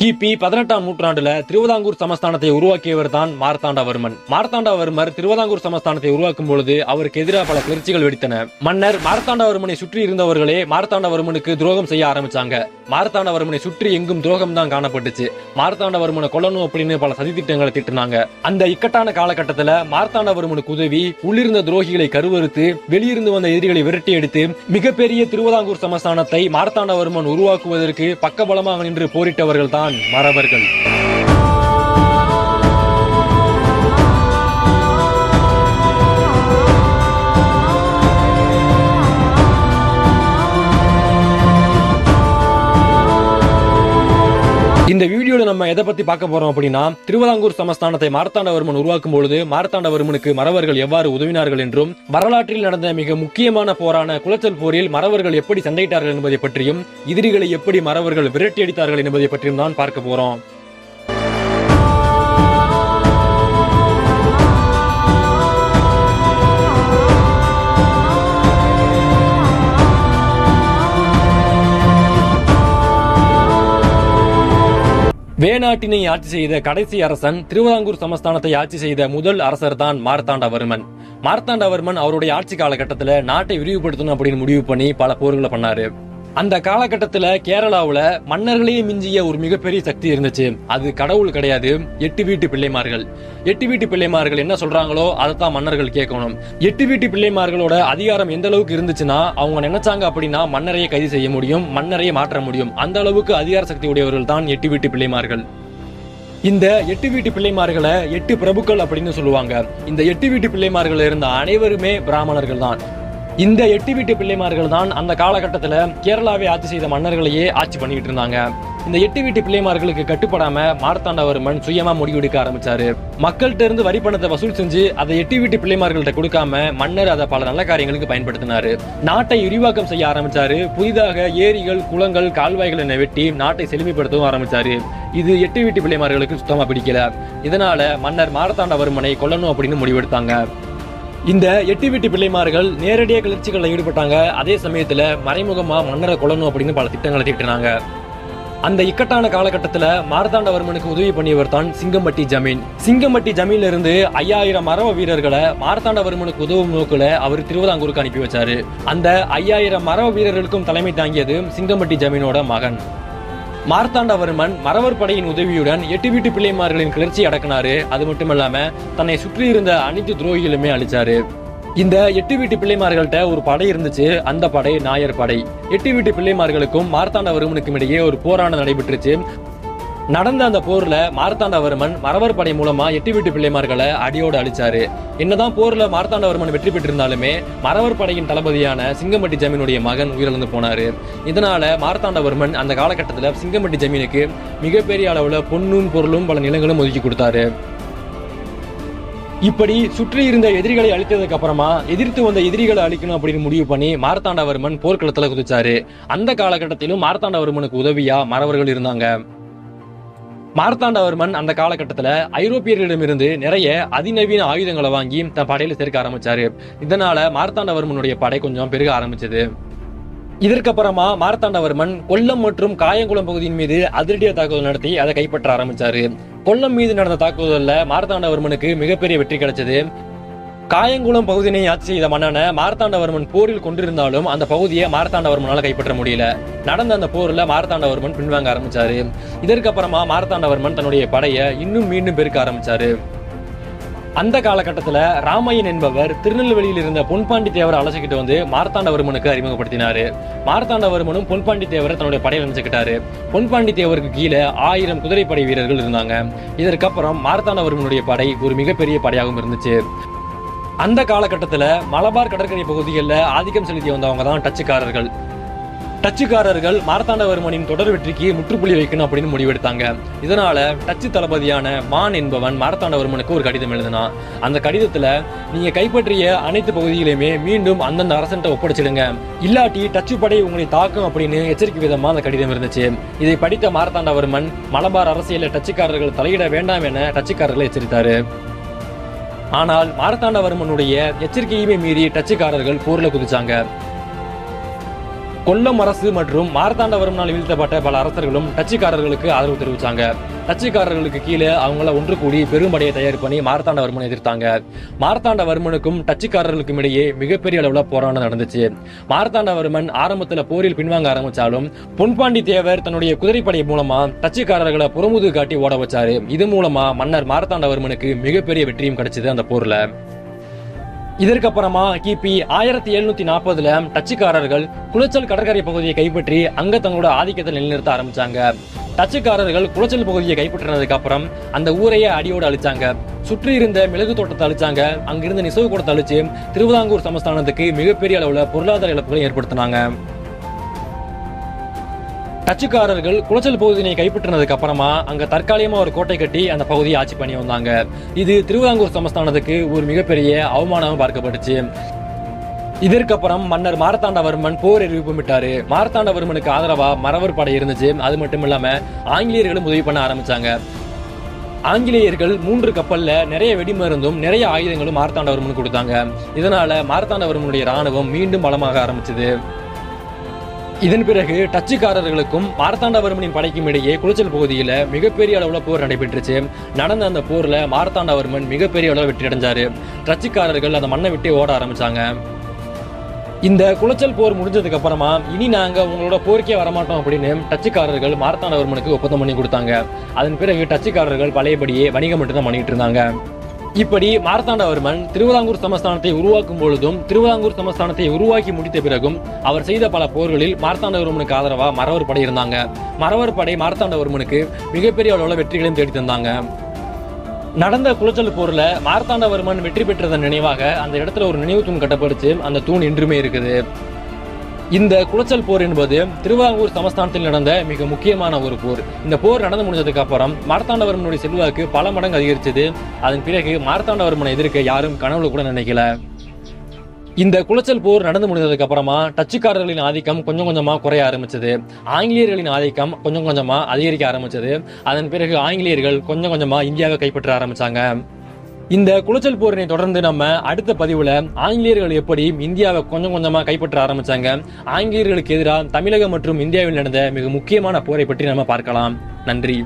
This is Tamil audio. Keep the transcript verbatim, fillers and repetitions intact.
கிபி பதினெட்டாம் நூற்றாண்டுல திருவிதாங்கூர் சமஸ்தானத்தை உருவாக்கியவர் தான் மார்த்தாண்டவர்மன். மார்த்தாண்டவர்மர் திருவிதாங்கூர் சமஸ்தானத்தை உருவாக்கும் பொழுது அவருக்கு எதிராக பல கிளர்ச்சிகள் வெடித்தன. மன்னர் மார்த்தாண்டவர்மனை சுற்றி இருந்தவர்களே மார்த்தாண்டவர்மனுக்கு துரோகம் செய்ய ஆரம்பிச்சாங்க. மார்த்தாண்டவர்மனை சுற்றி எங்கும் துரோகம் தான் காணப்பட்டுச்சு. மார்த்தாண்டவர்மனை கொல்லணும் அப்படின்னு பல சதித்திட்டங்களை திட்டினாங்க. அந்த இக்கட்டான காலகட்டத்துல மார்த்தாண்டவர்மனுக்கு உதவி உள்ளிருந்த துரோகிகளை கருவறுத்து வெளியிருந்து வந்த எதிரிகளை விரட்டி எடுத்து மிகப்பெரிய திருவிதாங்கூர் சமஸ்தானத்தை மார்த்தாண்டவர்மன் உருவாக்குவதற்கு பக்கபலமாக நின்று போரிட்டவர்கள் தான் மறவர்கள். இந்த வீடியோல நம்ம எதை பத்தி பார்க்க போறோம் அப்படின்னா, திருவிதாங்கூர் சமஸ்தானத்தை மார்த்தாண்டவர்மன் உருவாக்கும் பொழுது மார்த்தாண்டவர்மனுக்கு மறவர்கள் எவ்வாறு உதவினார்கள் என்றும், வரலாற்றில் நடந்த மிக முக்கியமான போரான குளச்சல் போரில் மறவர்கள் எப்படி சண்டையிட்டார்கள் என்பதை பற்றியும், எதிரிகளை எப்படி மறவர்கள் விரட்டி அடித்தார்கள் என்பதை பற்றியும் தான் பார்க்க போறோம். வேணாட்டினை ஆட்சி செய்த கடைசி அரசன், திருவிதாங்கூர் சமஸ்தானத்தை ஆட்சி செய்த முதல் அரசர் தான் மார்த்தாண்டவர்மன். மார்த்தாண்டவர்மன் அவருடைய ஆட்சி காலகட்டத்தில் நாட்டை விரிவுபடுத்தணும் அப்படின்னு முடிவு பண்ணி பல போர்களை பண்ணாரு. அந்த காலகட்டத்தில் கேரளாவில் மன்னர்களே மிஞ்சிய ஒரு மிகப்பெரிய சக்தி இருந்துச்சு. அது கடவுள் கிடையாது, எட்டு வீட்டு பிள்ளைமார்கள். எட்டு வீட்டு பிள்ளைமார்கள் என்ன சொல்றாங்களோ அதைத்தான் மன்னர்கள் கேட்கணும். எட்டு வீட்டு பிள்ளைமார்களோட அதிகாரம் எந்த அளவுக்கு இருந்துச்சுன்னா, அவங்க நினைச்சாங்க அப்படின்னா மன்னரையே கைது செய்ய முடியும், மன்னரையே மாற்ற முடியும். அந்த அளவுக்கு அதிகார சக்தி உடையவர்கள் தான் எட்டு வீட்டு பிள்ளைமார்கள். இந்த எட்டு வீட்டு பிள்ளைமார்களை எட்டு பிரபுக்கள் அப்படின்னு சொல்லுவாங்க. இந்த எட்டு வீட்டு பிள்ளைமார்கள் இருந்த அனைவருமே பிராமணர்கள் தான். இந்த எட்டு வீட்டு பிள்ளைமார்கள் தான் அந்த காலகட்டத்தில் கேரளாவை ஆட்சி செய்த மன்னர்களையே ஆட்சி பண்ணிக்கிட்டு இருந்தாங்க. இந்த எட்டு வீட்டு பிள்ளைமார்களுக்கு கட்டுப்படாம மார்த்தாண்டவர்மன் சுயமா முடிவெடுக்க ஆரம்பிச்சாரு. மக்கள்கிட்ட இருந்து வரி பணத்தை வசூல் செஞ்சு அதை எட்டு வீட்டு பிள்ளைமார்கள்ட்ட கொடுக்காம மன்னர் அதை பல நல்ல காரியங்களுக்கு பயன்படுத்தினாரு. நாட்டை விரிவாக்கம் செய்ய ஆரம்பிச்சாரு. புதிதாக ஏரிகள், குளங்கள், கால்வாய்கள் என வெட்டி நாட்டை செழுமைப்படுத்தவும் ஆரம்பிச்சாரு. இது எட்டு வீட்டு பிள்ளைமார்களுக்கு சுத்தமா பிடிக்கல. இதனால மன்னர் மார்த்தாண்டவர்மனை கொல்லணும் அப்படின்னு முடிவெடுத்தாங்க. இந்த எட்டு வீட்டு பிள்ளைமார்கள் நேரடியாக கிளர்ச்சிகளில் ஈடுபட்டாங்க. அதே சமயத்தில் மறைமுகமாக மன்னரை கொல்லணும் அப்படின்னு பல திட்டங்களை தீட்டினாங்க. அந்த இக்கட்டான காலகட்டத்தில் மார்த்தாண்டவர்மனுக்கு உதவி பண்ணியவர் தான் சிங்கமட்டி ஜமீன். சிங்கமட்டி ஜமீன்ல இருந்து ஐயாயிரம் மரவ வீரர்களை மார்த்தாண்டவர்மனுக்கு உதவும் நோக்கில் அவர் திருவிதாங்கூருக்கு அனுப்பி வச்சாரு. அந்த ஐயாயிரம் மரவ வீரர்களுக்கும் தலைமை தாங்கியது சிங்கமட்டி ஜமீனோட மகன். மார்த்தாண்டவர்மன் மறவர் படையின் உதவியுடன் எட்டு வீட்டு பிள்ளைமார்களின் கிளர்ச்சி அடக்கினாரு. அது மட்டும் இல்லாம தன்னை சுற்றி இருந்த அனைத்து துரோகிகளுமே அழிச்சாரு. இந்த எட்டு வீட்டு பிள்ளைமார்கள்ட்ட ஒரு படை இருந்துச்சு. அந்த படை நாயர் படை. எட்டு வீட்டு பிள்ளைமார்களுக்கும் மார்த்தாண்டவர்மனுக்கும் இடையே ஒரு போராட்டம் நடைபெற்றுச்சு. நடந்த அந்த போர்ல மார்த்தாண்டவர்மன் மறவர் படை மூலமா எட்டு வீட்டு பிள்ளைமார்களை அடியோடு அழிச்சாரு. என்னதான் போர்ல மார்த்தாண்டவர்மன் வெற்றி பெற்றிருந்தாலுமே மறவர் படையின் தளபதியான சிங்கமட்டி ஜமீனுடைய மகன் உயிரிழந்து போனாரு. இதனால மார்த்தாண்டவர்மன் அந்த காலகட்டத்துல சிங்கமட்டி ஜமீனுக்கு மிகப்பெரிய அளவுல பொன்னும் பொருளும் பல நிலங்களும் ஒதுக்கி கொடுத்தாரு. இப்படி சுற்றி இருந்த எதிரிகளை அழித்ததுக்கு அப்புறமா எதிர்த்து வந்த எதிரிகளை அழிக்கணும் அப்படின்னு முடிவு பண்ணி மார்த்தாண்டவர்மன் போர்க்களத்துல குதிச்சாரு. அந்த காலகட்டத்திலும் மார்த்தாண்டவர்மனுக்கு உதவியா மறவர்கள் இருந்தாங்க. மார்த்தாண்டவர்மன் அந்த காலகட்டத்துல ஐரோப்பியர்களிடமிருந்து நிறைய அதிநவீன ஆயுதங்களை வாங்கி தன் படையில சேர்க்க ஆரம்பிச்சாரு. இதனால மார்த்தாண்டவர்மனுடைய படை கொஞ்சம் பெருக ஆரம்பிச்சது. இதற்கப்புறமா மார்த்தாண்டவர்மன் கொல்லம் மற்றும் காயங்குளம் பகுதியின் மீது அதிரடியாக தாக்குதல் நடத்தி அதை கைப்பற்ற ஆரம்பிச்சாரு. கொல்லம் மீது நடந்த தாக்குதல்ல மார்த்தாண்டவர்மனுக்கு மிகப்பெரிய வெற்றி கிடைச்சது. காயங்குளம் பகுதியினை ஆட்சி செய்த மன்னனை மார்த்தாண்டவர்மன் போரில் கொண்டிருந்தாலும் அந்த பகுதியை மார்த்தாண்டவர்மனால் கைப்பற்ற முடியல. நடந்த அந்த போர்ல மார்த்தாண்டவர்மன் பின்வாங்க ஆரம்பிச்சாரு. இதற்கப்புறமா மார்த்தாண்டவர்மன் தன்னுடைய படையை இன்னும் மீண்டும் பெருக்க ஆரம்பிச்சாரு. அந்த காலகட்டத்தில் ராமையன் என்பவர் திருநெல்வேலியில் இருந்த பொன்பாண்டி தேவரை அழைச்சிக்கிட்டு வந்து மார்த்தாண்டவர்மனுக்கு அறிமுகப்படுத்தினாரு. மார்த்தாண்டவர்மனும் பொன்பாண்டி தேவரை தன்னுடைய படையில் அனுப்பிச்சுக்கிட்டாரு. பொன்பாண்டி தேவருக்கு கீழே ஆயிரம் குதிரைப்படை வீரர்கள் இருந்தாங்க. இதற்கப்புறம் மார்த்தாண்டவர்மனுடைய படை ஒரு மிகப்பெரிய படையாகவும் இருந்துச்சு. அந்த காலகட்டத்தில் மலபார் கடற்கரை பகுதிகளில் ஆதிக்கம் செலுத்தி வந்தவங்க தான் டச்சுக்காரர்கள். டச்சுக்காரர்கள் மார்த்தாண்டவர்மனின் தொடர் வெற்றிக்கு முற்றுப்புள்ளி வைக்கணும் அப்படின்னு முடிவெடுத்தாங்க. இதனால டச்சு தளபதியான மான் என்பவன் மார்த்தாண்டவர்மனுக்கு ஒரு கடிதம் எழுதினான். அந்த கடிதத்துல நீங்க கைப்பற்றிய அனைத்து பகுதிகளையுமே மீண்டும் அந்தந்த அரசன்ட்ட ஒப்படைச்சிடுங்க, இல்லாட்டி டச்சு படை உங்களை தாக்கும் அப்படின்னு எச்சரிக்கை விதமா அந்த கடிதம் இருந்துச்சு. இதை படித்த மார்த்தாண்டவர்மன் மலபார் அரசியல டச்சுக்காரர்கள் தலையிட வேண்டாம் என டச்சுக்காரர்களை எச்சரித்தாரு. ஆனால் மார்த்தாண்டவர்மனுடைய எச்சரிக்கையுமே மீறி டச்சுக்காரர்கள் போர்ல குதிச்சாங்க. கொல்லம் அரசு மற்றும் மார்த்தாண்டவர்மனால் வீழ்த்தப்பட்ட பல அரசர்களும் டச்சுக்காரர்களுக்கு ஆதரவு தெரிவித்தாங்க. டச்சுக்காரர்களுக்கு கீழே அவங்கள ஒன்று கூடி பெரும்படையை தயார் பண்ணி மார்த்தாண்டவர்மனை எதிர்த்தாங்க. மார்த்தாண்டவர்மனுக்கும் டச்சுக்காரர்களுக்கும் இடையே மிகப்பெரிய அளவில் போராட்டம் நடந்துச்சு. மார்த்தாண்டவர்மன் ஆரம்பத்தில் போரில் பின்வாங்க ஆரம்பித்தாலும் பொன்பாண்டி தேவர் தன்னுடைய குதிரைப்படை மூலமா டச்சுக்காரர்களை புறமுது காட்டி ஓட வச்சாரு. இது மூலமா மன்னர் மார்த்தாண்டவர்மனுக்கு மிகப்பெரிய வெற்றியும் கிடைச்சது அந்த போர்ல. இதற்கப்புறமா கிபி ஆயிரத்தி எழுநூத்தி நாற்பதுல டச்சுக்காரர்கள் குளச்சல் கடற்கரை பகுதியை கைப்பற்றி அங்க தங்களோட ஆதிக்கத்தை நிலைநிறுத்த ஆரம்பிச்சாங்க. டச்சுக்காரர்கள் குளச்சல் பகுதியை கைப்பற்றினதுக்கு அப்புறம் அந்த ஊரையே அடியோடு அழிச்சாங்க. சுற்றி இருந்த மிளகு தோட்டத்தை அழிச்சாங்க. அங்கிருந்து நெசவு கூடத்தை அழிச்சு திருவிதாங்கூர் சமஸ்தானத்துக்கு மிகப்பெரிய அளவுல பொருளாதார இழப்புகளை ஏற்படுத்தினாங்க. டச்சுக்காரர்கள் குளச்சல் பகுதியை கைப்பற்றினதுக்கு அப்புறமா அங்க தற்காலிகமா ஒரு கோட்டை கட்டி அந்த பகுதியை ஆட்சி பண்ணி வந்தாங்க. இது திருவிதாங்கூர் சமஸ்தானத்துக்கு ஒரு மிகப்பெரிய அவமானமாக பார்க்கப்பட்டுச்சு. இதற்கப்புறம் மன்னர் மார்த்தாண்டவர்மன் போர் அறிவிப்புமிட்டாரு. மார்த்தாண்டவர்மனுக்கு ஆதரவா மறவர் படை இருந்துச்சு. அது மட்டும் இல்லாம ஆங்கிலேயர்களும் உதவி பண்ண ஆரம்பிச்சாங்க. ஆங்கிலேயர்கள் மூன்று கப்பல்ல நிறைய வெடிமருந்தும் நிறைய ஆயுதங்களும் மார்த்தாண்டவர்மனுக்கு கொடுத்தாங்க. இதனால மார்த்தாண்டவர்மனுடைய இராணுவம் மீண்டும் பலமாக ஆரம்பிச்சது. இதன் பிறகு டச்சுக்காரர்களுக்கும் மார்த்தாண்டவர்மனின் படைக்கும் இடையே குளச்சல் பகுதியில் மிகப்பெரிய அளவில் போர் நடைபெற்றுச்சு. நடந்த அந்த போரில் மார்த்தாண்டவர்மன் மிகப்பெரிய அளவில் வெற்றி அடைஞ்சாரு. டச்சுக்காரர்கள் அந்த மண்ணை விட்டு ஓட ஆரம்பித்தாங்க. இந்த குளச்சல் போர் முடிஞ்சதுக்கு அப்புறமா இனி நாங்கள் உங்களோட போருக்கே வரமாட்டோம் அப்படின்னு டச்சுக்காரர்கள் மார்த்தாண்டவர்மனுக்கு ஒப்பந்தம் பண்ணி கொடுத்தாங்க. அதன் பிறகு டச்சுக்காரர்கள் பழையபடியே வணிகம் மட்டும்தான் பண்ணிட்டு இருந்தாங்க. இப்படி மார்த்தாண்டவர்மன் திருவிதாங்கூர் சமஸ்தானத்தை உருவாக்கும் பொழுதும் திருவிதாங்கூர் சமஸ்தானத்தை உருவாக்கி முடித்த பிறகும் அவர் செய்த பல போர்களில் மார்த்தாண்டவர்மனுக்கு ஆதரவாக மறவர் படை இருந்தாங்க. மறவர் படை மார்த்தாண்டவர்மனுக்கு மிகப்பெரிய அளவில் வெற்றிகளையும் தேடி தந்தாங்க. நடந்த குளச்சல் போர்ல மார்த்தாண்டவர்மன் வெற்றி பெற்றதன் நினைவாக அந்த இடத்துல ஒரு நினைவு தூண் கட்டப்படுச்சு. அந்த தூண் இன்றுமே இருக்குது. இந்த குளச்சல் போர் என்பது திருவாங்கூர் சமஸ்தானத்தில் நடந்த மிக முக்கியமான ஒரு போர். இந்த போர் நடந்து முடிஞ்சதுக்கு அப்புறம் மார்த்தாண்டவர்மனுடைய செல்வாக்கு பல மடங்கு அதிகரிச்சது. அதன் பிறகு மார்த்தாண்டவர்மனை எதிர்க்க யாரும் கனவுல கூட நினைக்கல. இந்த குளச்சல் போர் நடந்து முடிந்ததுக்கு அப்புறமா டச்சுக்காரர்களின் ஆதிக்கம் கொஞ்சம் கொஞ்சமாக குறைய ஆரம்பிச்சது. ஆங்கிலேயர்களின் ஆதிக்கம் கொஞ்சம் கொஞ்சமாக அதிகரிக்க ஆரம்பிச்சது. அதன் பிறகு ஆங்கிலேயர்கள் கொஞ்சம் கொஞ்சமாக இந்தியாவை கைப்பற்ற ஆரம்பித்தாங்க. இந்த குளச்சல் போரினை தொடர்ந்து நம்ம அடுத்த பதிவில் ஆங்கிலேயர்கள் எப்படி இந்தியாவை கொஞ்சம் கொஞ்சமாக கைப்பற்ற ஆரம்பித்தாங்க, ஆங்கிலேயர்களுக்கு எதிராக தமிழகம் மற்றும் இந்தியாவில் நடந்த மிக முக்கியமான போரை பற்றி நம்ம பார்க்கலாம். நன்றி.